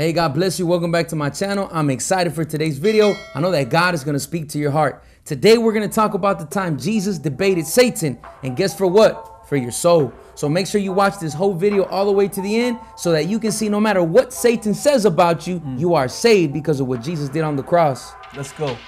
Hey, God bless you. Welcome back to my channel. I'm excited for today's video. I know that God is going to speak to your heart. Today, we're going to talk about the time Jesus debated Satan. And guess for what? For your soul. So make sure you watch this whole video all the way to the end so that you can see no matter what Satan says about you, you are saved because of what Jesus did on the cross. Let's go.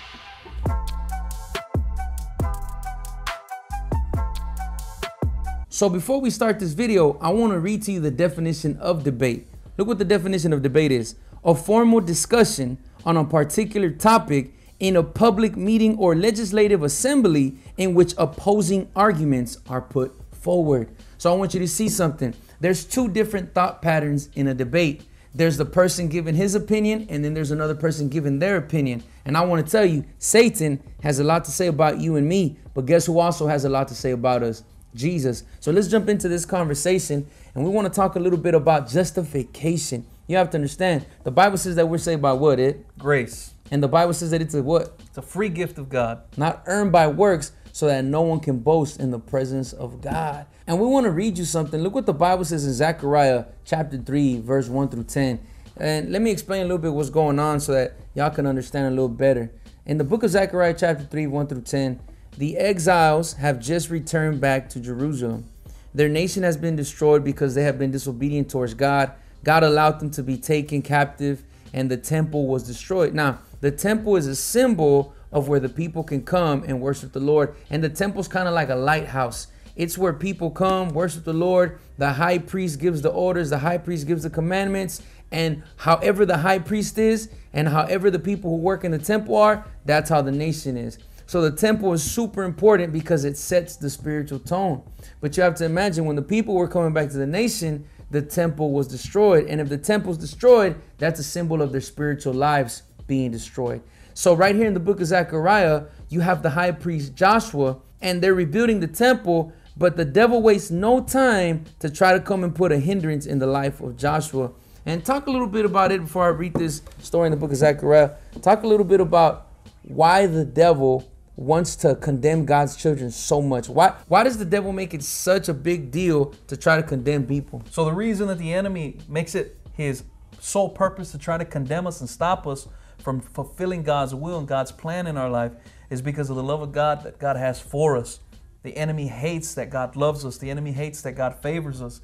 So before we start this video, I want to read to you the definition of debate. Look what the definition of debate is. A formal discussion on a particular topic in a public meeting or legislative assembly in which opposing arguments are put forward. So I want you to see something. There's two different thought patterns in a debate. There's the person giving his opinion, and then there's another person giving their opinion. And I want to tell you, Satan has a lot to say about you and me, but guess who also has a lot to say about us? Jesus. So let's jump into this conversation, and we want to talk a little bit about justification. You have to understand, the Bible says that we're saved by what? Grace. And the Bible says that it's a what? It's a free gift of God. Not earned by works, so that no one can boast in the presence of God. And we want to read you something. Look what the Bible says in Zechariah chapter 3, verse 1 through 10. And let me explain a little bit what's going on so that y'all can understand a little better. In the book of Zechariah chapter 3, 1 through 10, the exiles have just returned back to Jerusalem. Their nation has been destroyed because they have been disobedient towards God. God allowed them to be taken captive, and the temple was destroyed. Now, the temple is a symbol of where the people can come and worship the Lord. And the temple's kind of like a lighthouse. It's where people come, worship the Lord. The high priest gives the orders. The high priest gives the commandments. And however the high priest is, and however the people who work in the temple are, that's how the nation is. So the temple is super important because it sets the spiritual tone. But you have to imagine, when the people were coming back to the nation, the temple was destroyed. And if the temple's destroyed, that's a symbol of their spiritual lives being destroyed. So right here in the book of Zechariah, you have the high priest Joshua, and they're rebuilding the temple, but the devil wastes no time to try to come and put a hindrance in the life of Joshua. And talk a little bit about it before I read this story in the book of Zechariah. Talk a little bit about why the devil wants to condemn God's children so much. Why does the devil make it such a big deal to try to condemn people? So the reason that the enemy makes it his sole purpose to try to condemn us and stop us from fulfilling God's will and God's plan in our life is because of the love of God that God has for us. The enemy hates that God loves us. The enemy hates that God favors us.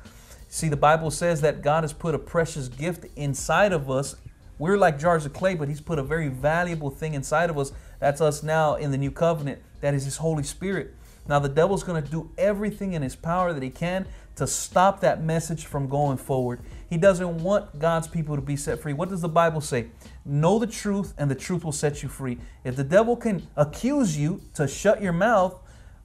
See, the Bible says that God has put a precious gift inside of us. We're like jars of clay, but he's put a very valuable thing inside of us. That's us now in the new covenant. That is his Holy Spirit. Now the devil's going to do everything in his power that he can to stop that message from going forward. He doesn't want God's people to be set free. What does the Bible say? Know the truth, and the truth will set you free. If the devil can accuse you to shut your mouth,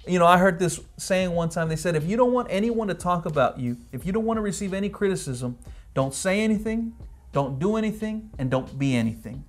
you know, I heard this saying one time. They said, if you don't want anyone to talk about you, if you don't want to receive any criticism, don't say anything, don't do anything, and don't be anything.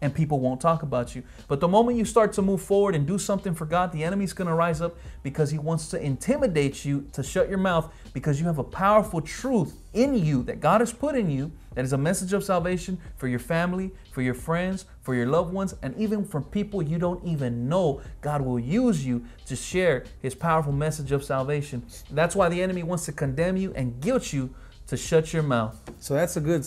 And people won't talk about you. But the moment you start to move forward and do something for God, the enemy's going to rise up because he wants to intimidate you to shut your mouth, because you have a powerful truth in you that God has put in you that is a message of salvation for your family, for your friends, for your loved ones, and even for people you don't even know. God will use you to share his powerful message of salvation. That's why the enemy wants to condemn you and guilt you to shut your mouth. So that's a good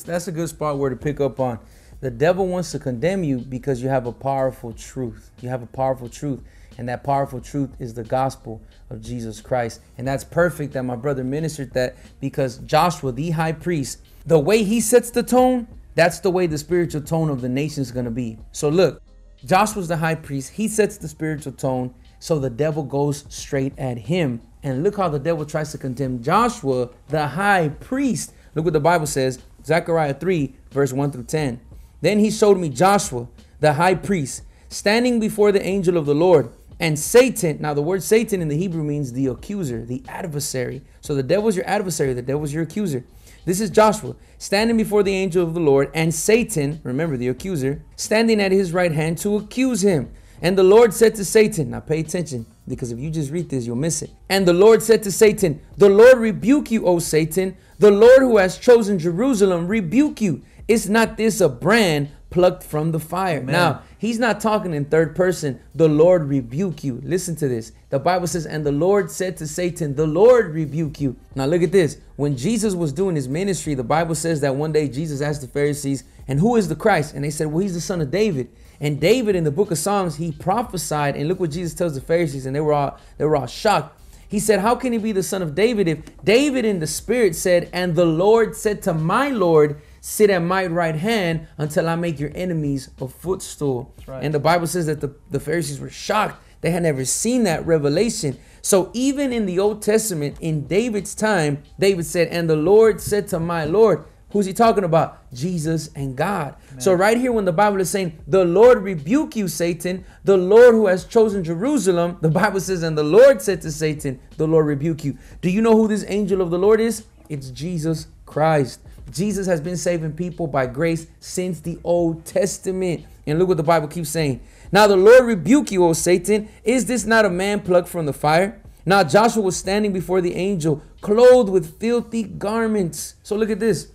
spot where to pick up on. The devil wants to condemn you because you have a powerful truth. You have a powerful truth, and that powerful truth is the gospel of Jesus Christ. And that's perfect that my brother ministered that, because Joshua, the high priest, the way he sets the tone, that's the way the spiritual tone of the nation is going to be. So look, Joshua's the high priest. He sets the spiritual tone, so the devil goes straight at him. And look how the devil tries to condemn Joshua, the high priest. Look what the Bible says, Zechariah 3, verse 1 through 10. Then he showed me Joshua, the high priest, standing before the angel of the Lord, and Satan. Now, the word Satan in the Hebrew means the accuser, the adversary. So the devil's your adversary, the devil's your accuser. This is Joshua, standing before the angel of the Lord, and Satan, remember the accuser, standing at his right hand to accuse him. And the Lord said to Satan, now pay attention, because if you just read this, you'll miss it. And the Lord said to Satan, the Lord rebuke you, O Satan. The Lord who has chosen Jerusalem rebuke you. Is not this a brand plucked from the fire? Amen. Now, He's not talking in third person. The Lord rebuke you. Listen to this. The Bible says, and the Lord said to Satan, the Lord rebuke you. Now look at this. When Jesus was doing his ministry, the Bible says that one day Jesus asked the Pharisees, and who is the Christ? And they said, well, he's the son of David. And David, in the book of Psalms, he prophesied. And look what Jesus tells the Pharisees, and they were all shocked. He said, how can he be the son of David if David in the spirit said, and the Lord said to my Lord, sit at my right hand until I make your enemies a footstool. Right. And the Bible says that the Pharisees were shocked. They had never seen that revelation. So even in the Old Testament, in David's time, David said, and the Lord said to my Lord. Who's he talking about? Jesus and God. Amen. So right here when the Bible is saying, the Lord rebuke you, Satan, the Lord who has chosen Jerusalem, the Bible says, and the Lord said to Satan, the Lord rebuke you. Do you know who this angel of the Lord is? It's Jesus Christ. Jesus has been saving people by grace since the Old Testament. And look what the Bible keeps saying. Now the Lord rebuke you, O Satan. Is this not a man plucked from the fire? Now Joshua was standing before the angel, clothed with filthy garments. So look at this.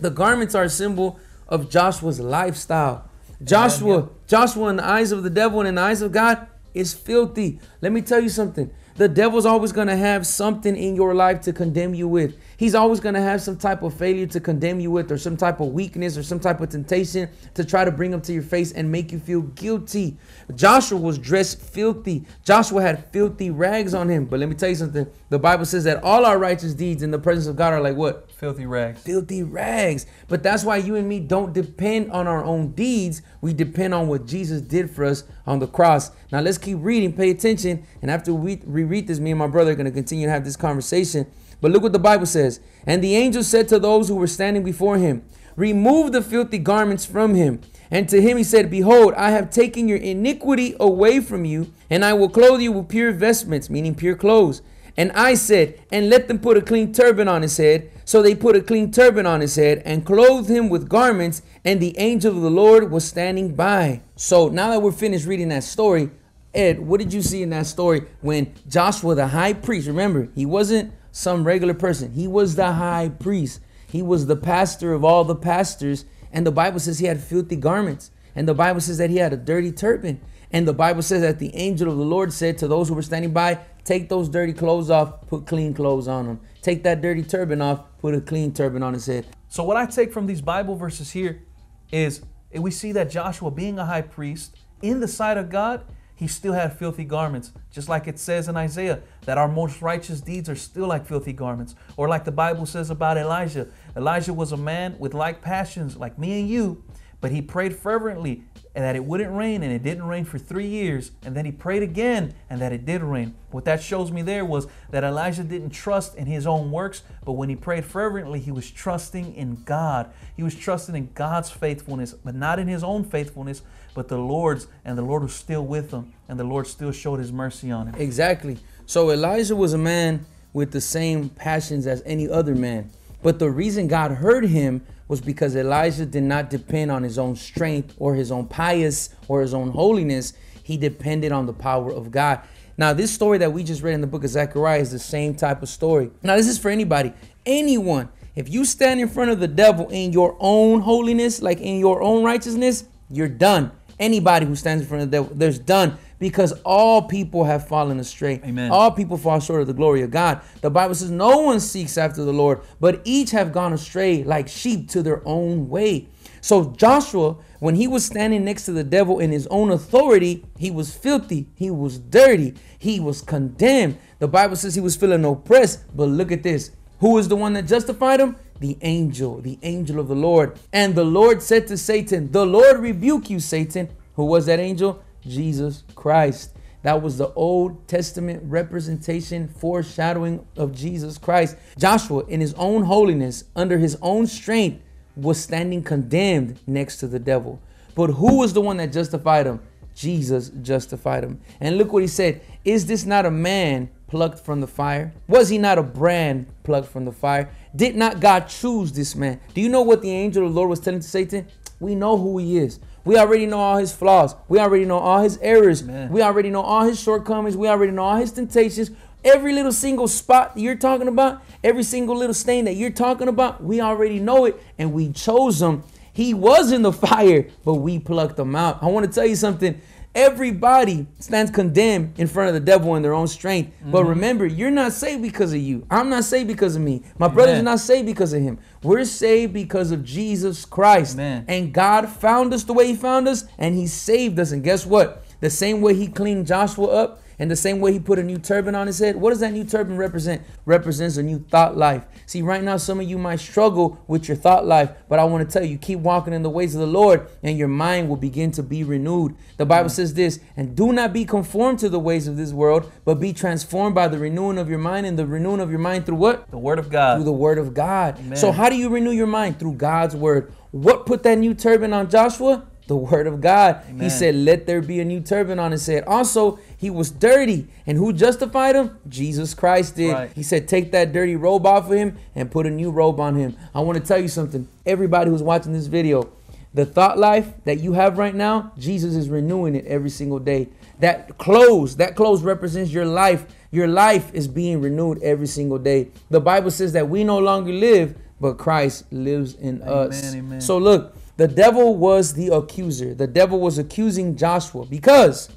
The garments are a symbol of Joshua's lifestyle. Joshua in the eyes of the devil and in the eyes of God is filthy. Let me tell you something. The devil's always going to have something in your life to condemn you with. He's always going to have some type of failure to condemn you with, or some type of weakness, or some type of temptation to try to bring up to your face and make you feel guilty. Joshua was dressed filthy. Joshua had filthy rags on him. But let me tell you something. The Bible says that all our righteous deeds in the presence of God are like what? Filthy rags. Filthy rags. But that's why you and me don't depend on our own deeds. We depend on what Jesus did for us on the cross. Now let's keep reading. Pay attention. And after we read this, me and my brother are going to continue to have this conversation. But look what the Bible says. And the angel said to those who were standing before him, remove the filthy garments from him. And to him he said, behold, I have taken your iniquity away from you, and I will clothe you with pure vestments, meaning pure clothes. And I said, and let them put a clean turban on his head. So they put a clean turban on his head and clothed him with garments. And the angel of the Lord was standing by. So now that we're finished reading that story, Ed, what did you see in that story when Joshua, the high priest, remember, he wasn't some regular person. He was the high priest. He was the pastor of all the pastors. And the Bible says he had filthy garments. And the Bible says that he had a dirty turban. And the Bible says that the angel of the Lord said to those who were standing by, take those dirty clothes off, put clean clothes on them. Take that dirty turban off, put a clean turban on his head. So what I take from these Bible verses here is we see that Joshua, being a high priest in the sight of God, he still had filthy garments, just like it says in Isaiah that our most righteous deeds are still like filthy garments. Or like the Bible says about Elijah. Elijah was a man with like passions, like me and you, but he prayed fervently and that it wouldn't rain, and it didn't rain for 3 years. And then he prayed again and that it did rain. What that shows me there was that Elijah didn't trust in his own works, but when he prayed fervently, he was trusting in God. He was trusting in God's faithfulness, but not in his own faithfulness, but the Lord's, and the Lord was still with him, and the Lord still showed his mercy on him. Exactly. So Elijah was a man with the same passions as any other man. But the reason God heard him was because Elijah did not depend on his own strength or his own pious or his own holiness. He depended on the power of God. Now, this story that we just read in the book of Zechariah is the same type of story. Now, this is for anybody, anyone. If you stand in front of the devil in your own holiness, like in your own righteousness, you're done. Anybody who stands in front of the devil, there's done, because all people have fallen astray. Amen. All people fall short of the glory of God. The Bible says no one seeks after the Lord, but each have gone astray like sheep to their own way. So Joshua, when he was standing next to the devil in his own authority, he was filthy, he was dirty, he was condemned. The Bible says he was feeling oppressed, but look at this. Who is the one that justified him? The angel of the Lord. And the Lord said to Satan, the Lord rebuke you, Satan. Who was that angel? Jesus Christ. That was the Old Testament representation, foreshadowing of Jesus Christ. Joshua, in his own holiness, under his own strength, was standing condemned next to the devil. But who was the one that justified him? Jesus justified him. And look what he said. Is this not a man plucked from the fire? Was he not a brand plucked from the fire? Did not God choose this man? Do you know what the angel of the Lord was telling to Satan? We know who he is. We already know all his flaws. We already know all his errors. Man. We already know all his shortcomings. We already know all his temptations. Every little single spot that you're talking about, every single little stain that you're talking about, we already know it, and we chose him. He was in the fire, but we plucked him out. I want to tell you something. Everybody stands condemned in front of the devil in their own strength. Mm-hmm. But remember, you're not saved because of you. I'm not saved because of me. My brother's not saved because of him. We're saved because of Jesus Christ. Amen. And God found us the way he found us, and he saved us. And guess what? The same way he cleaned Joshua up, and the same way he put a new turban on his head. What does that new turban represent? Represents a new thought life. See, right now, some of you might struggle with your thought life, but I want to tell you, keep walking in the ways of the Lord and your mind will begin to be renewed. The Bible says this, and do not be conformed to the ways of this world, but be transformed by the renewing of your mind. And the renewing of your mind through what? The Word of God. Through the Word of God. Amen. So how do you renew your mind? Through God's Word. What put that new turban on Joshua? The Word of God. Amen. He said, let there be a new turban on his head. Also, he was dirty. And who justified him? Jesus Christ did. Right. He said, take that dirty robe off of him and put a new robe on him. I want to tell you something. Everybody who's watching this video, the thought life that you have right now, Jesus is renewing it every single day. That clothes represents your life. Your life is being renewed every single day. The Bible says that we no longer live, but Christ lives in us. Amen. So look, the devil was the accuser. The devil was accusing Joshua, because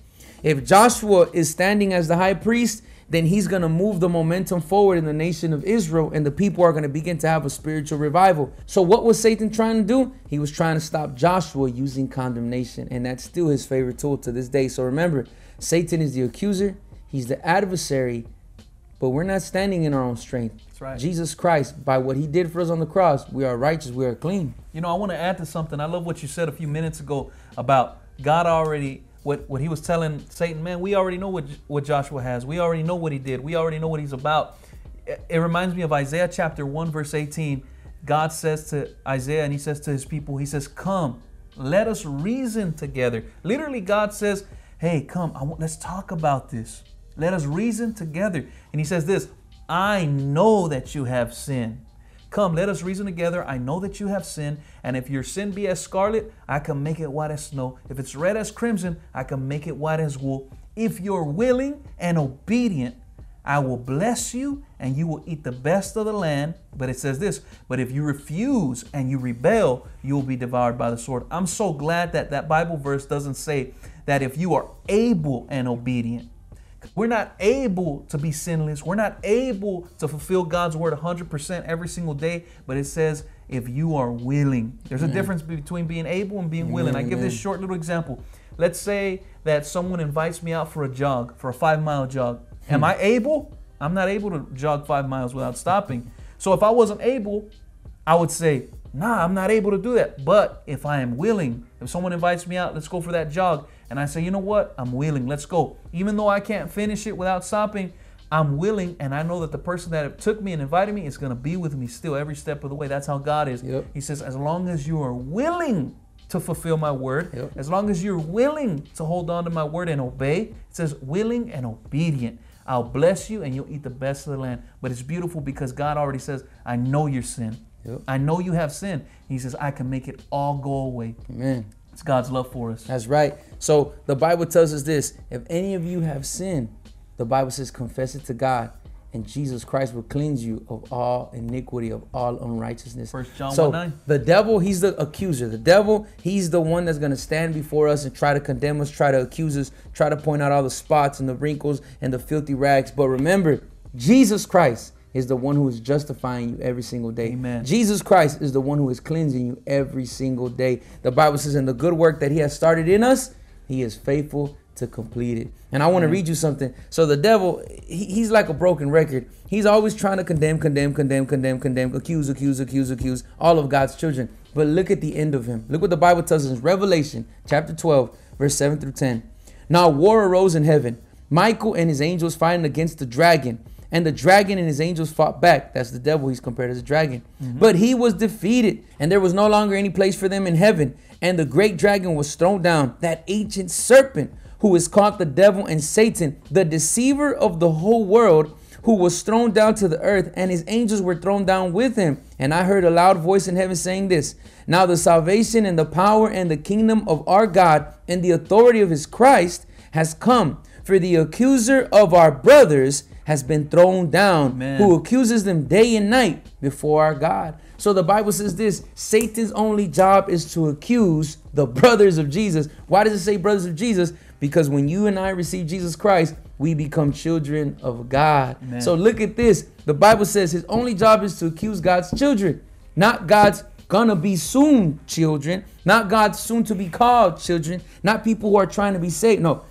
if Joshua is standing as the high priest, then he's going to move the momentum forward in the nation of Israel, and the people are going to begin to have a spiritual revival. So what was Satan trying to do? He was trying to stop Joshua using condemnation, and that's still his favorite tool to this day. So remember, Satan is the accuser. He's the adversary, but we're not standing in our own strength. That's right. Jesus Christ, by what he did for us on the cross, we are righteous, we are clean. You know, I want to add to something. I love what you said a few minutes ago about God already, what he was telling Satan, man, we already know what Joshua has. We already know what he did. We already know what he's about. It reminds me of Isaiah chapter 1, verse 18. God says to Isaiah, and he says to his people, he says, come, let us reason together. Literally, God says, hey, come, let's talk about this. Let us reason together. And he says this, I know that you have sinned. Come, let us reason together. I know that you have sinned. And if your sin be as scarlet, I can make it white as snow. If it's red as crimson, I can make it white as wool. If you're willing and obedient, I will bless you and you will eat the best of the land. But it says this, but if you refuse and you rebel, you will be devoured by the sword. I'm so glad that that Bible verse doesn't say that if you are able and obedient. We're not able to be sinless. We're not able to fulfill God's word 100% every single day. But it says, if you are willing. There's a difference between being able and being willing. I give this short little example. Let's say that someone invites me out for a jog, for a 5-mile jog. Am I able? I'm not able to jog 5 miles without stopping. So if I wasn't able, I would say, nah, I'm not able to do that. But if I am willing, if someone invites me out, let's go for that jog. And I say, you know what? I'm willing. Let's go. Even though I can't finish it without stopping, I'm willing. And I know that the person that took me and invited me is going to be with me still every step of the way. That's how God is. Yep. He says, as long as you are willing to fulfill my word, as long as you're willing to hold on to my word and obey, it says willing and obedient. I'll bless you and you'll eat the best of the land. But it's beautiful because God already says, I know your sin. Yep. I know you have sinned. He says, I can make it all go away. Amen. It's God's love for us. That's right. So the Bible tells us this. If any of you have sinned, the Bible says, confess it to God, and Jesus Christ will cleanse you of all iniquity, of all unrighteousness. 1 John 1:9. The devil, he's the accuser. The devil, he's the one that's going to stand before us and try to condemn us, try to accuse us, try to point out all the spots and the wrinkles and the filthy rags. But remember, Jesus Christ is the one who is justifying you every single day. Amen. Jesus Christ is the one who is cleansing you every single day. The Bible says, in the good work that he has started in us, he is faithful to complete it. And I want to read you something. So the devil, he's like a broken record. He's always trying to condemn, accuse all of God's children. But look at the end of him. Look what the Bible tells us in Revelation chapter 12, verse 7 through 10. Now war arose in heaven, Michael and his angels fighting against the dragon. And the dragon and his angels fought back. That's the devil. He's compared as a dragon. But he was defeated, and there was no longer any place for them in heaven. And the great dragon was thrown down, that ancient serpent who is called the devil and Satan, the deceiver of the whole world, who was thrown down to the earth, and his angels were thrown down with him. And I heard a loud voice in heaven saying this, now the salvation and the power and the kingdom of our God and the authority of his Christ has come, for the accuser of our brothers has been thrown down, who accuses them day and night before our God. So the Bible says this, Satan's only job is to accuse the brothers of Jesus. Why does it say brothers of Jesus? Because when you and I receive Jesus Christ, we become children of God. Amen. So look at this. The Bible says his only job is to accuse God's children, not God's gonna be soon children, not God's soon to be called children, not people who are trying to be saved. No,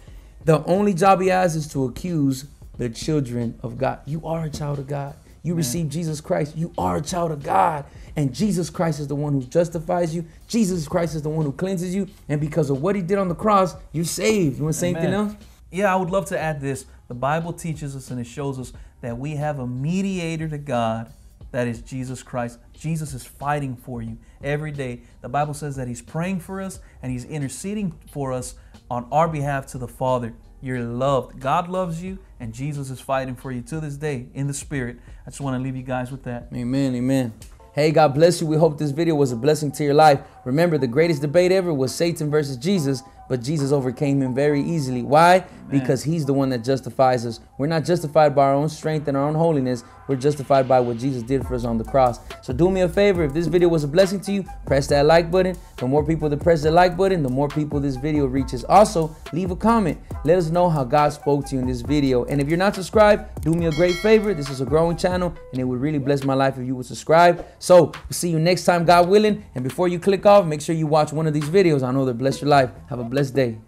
the only job he has is to accuse the children of God. You are a child of God. You receive Jesus Christ. You are a child of God. And Jesus Christ is the one who justifies you. Jesus Christ is the one who cleanses you. And because of what he did on the cross, you're saved. You want to say anything else? Yeah, I would love to add this. The Bible teaches us and it shows us that we have a mediator to God. That is Jesus Christ. Jesus is fighting for you every day. The Bible says that he's praying for us and he's interceding for us on our behalf to the Father. You're loved. God loves you, and Jesus is fighting for you to this day in the Spirit. I just want to leave you guys with that. Amen, amen. Hey, God bless you. We hope this video was a blessing to your life. Remember, the greatest debate ever was Satan versus Jesus, but Jesus overcame him very easily. Why? Amen. Because he's the one that justifies us. We're not justified by our own strength and our own holiness. We're justified by what Jesus did for us on the cross. So do me a favor. If this video was a blessing to you, press that like button. The more people that press the like button, the more people this video reaches. Also, leave a comment. Let us know how God spoke to you in this video. And if you're not subscribed, do me a great favor. This is a growing channel, and it would really bless my life if you would subscribe. So, we'll see you next time, God willing. And before you click off, make sure you watch one of these videos. I know they'll bless your life. Have a blessed day.